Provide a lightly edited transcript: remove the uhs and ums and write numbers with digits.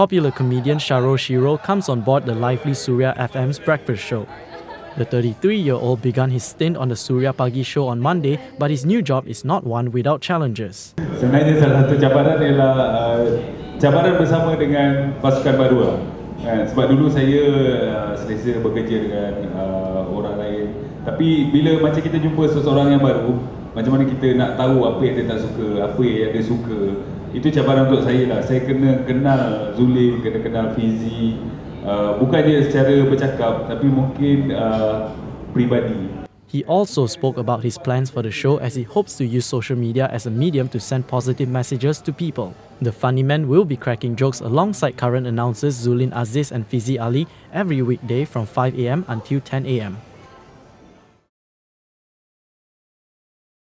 popular comedian Sharo Shiro comes on board the lively Surya FM's breakfast show. The 33-year-old began his stint on the Surya Pagi show on Monday, but his new job is not one without challenges. Sebenarnya salah satu cabaran ialah cabaran bersama dengan pasukan baru. Sebab dulu saya selesa bekerja dengan orang lain. Tapi bila macam kita jumpa seseorang yang baru, macam mana kita nak tahu apa yang dia tak suka, apa yang dia suka. Itu cabaran untuk saya lah. Saya kena kenal Zulin, kena kenal Fizi. Bukan je secara bercakap, tapi mungkin peribadi. He also spoke about his plans for the show as he hopes to use social media as a medium to send positive messages to people. The funny man will be cracking jokes alongside current announcers Zulin Aziz and Fizi Ali every weekday from 5 a.m. until 10 a.m.